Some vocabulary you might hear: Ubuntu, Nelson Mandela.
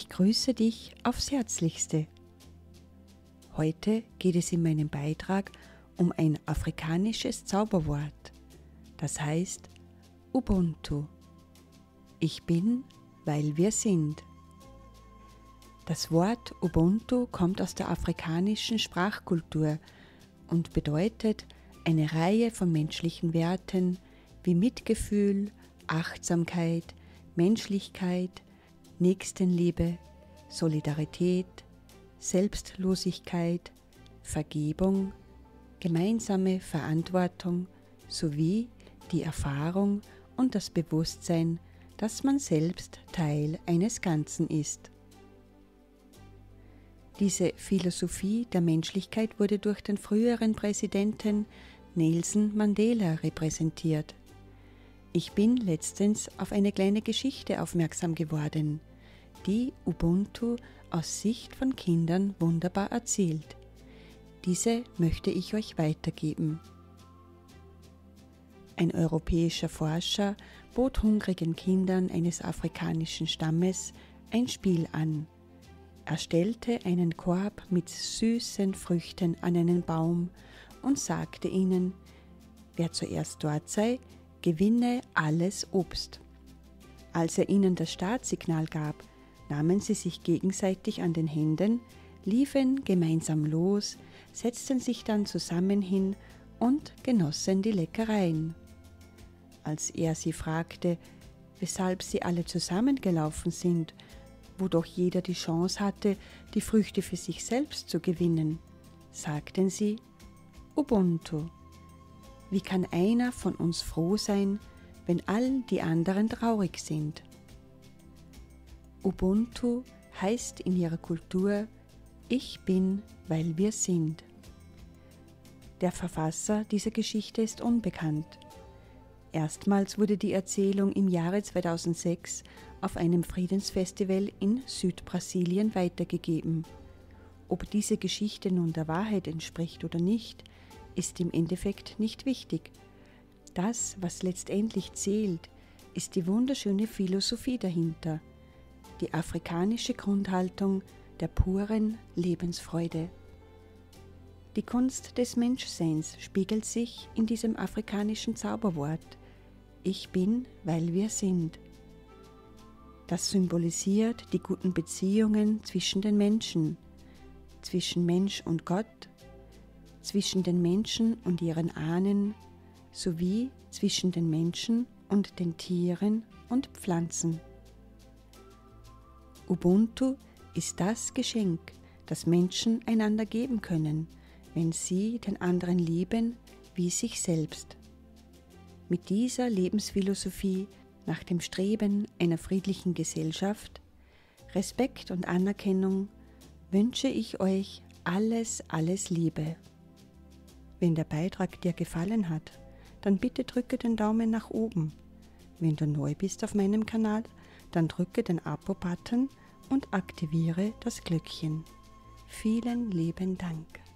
Ich grüße dich aufs Herzlichste. Heute geht es in meinem Beitrag um ein afrikanisches Zauberwort, das heißt Ubuntu. Ich bin, weil wir sind. Das Wort Ubuntu kommt aus der afrikanischen Sprachkultur und bedeutet eine Reihe von menschlichen Werten wie Mitgefühl, Achtsamkeit, Menschlichkeit, Nächstenliebe, Solidarität, Selbstlosigkeit, Vergebung, gemeinsame Verantwortung sowie die Erfahrung und das Bewusstsein, dass man selbst Teil eines Ganzen ist. Diese Philosophie der Menschlichkeit wurde durch den früheren Präsidenten Nelson Mandela repräsentiert. Ich bin letztens auf eine kleine Geschichte aufmerksam geworden, die Ubuntu aus Sicht von Kindern wunderbar erzählt. Diese möchte ich euch weitergeben. Ein europäischer Forscher bot hungrigen Kindern eines afrikanischen Stammes ein Spiel an. Er stellte einen Korb mit süßen Früchten an einen Baum und sagte ihnen, wer zuerst dort sei, gewinne alles Obst. Als er ihnen das Startsignal gab, nahmen sie sich gegenseitig an den Händen, liefen gemeinsam los, setzten sich dann zusammen hin und genossen die Leckereien. Als er sie fragte, weshalb sie alle zusammengelaufen sind, wo doch jeder die Chance hatte, die Früchte für sich selbst zu gewinnen, sagten sie Ubuntu. Wie kann einer von uns froh sein, wenn all die anderen traurig sind? Ubuntu heißt in ihrer Kultur, ich bin, weil wir sind. Der Verfasser dieser Geschichte ist unbekannt. Erstmals wurde die Erzählung im Jahre 2006 auf einem Friedensfestival in Südbrasilien weitergegeben. Ob diese Geschichte nun der Wahrheit entspricht oder nicht, ist im Endeffekt nicht wichtig. Das, was letztendlich zählt, ist die wunderschöne Philosophie dahinter, die afrikanische Grundhaltung der puren Lebensfreude. Die Kunst des Menschseins spiegelt sich in diesem afrikanischen Zauberwort, ich bin, weil wir sind. Das symbolisiert die guten Beziehungen zwischen den Menschen, zwischen Mensch und Gott, zwischen den Menschen und ihren Ahnen, sowie zwischen den Menschen und den Tieren und Pflanzen. Ubuntu ist das Geschenk, das Menschen einander geben können, wenn sie den anderen lieben wie sich selbst. Mit dieser Lebensphilosophie nach dem Streben einer friedlichen Gesellschaft, Respekt und Anerkennung wünsche ich euch alles, alles Liebe. Wenn der Beitrag dir gefallen hat, dann bitte drücke den Daumen nach oben. Wenn du neu bist auf meinem Kanal, dann drücke den Abo-Button und aktiviere das Glöckchen. Vielen lieben Dank.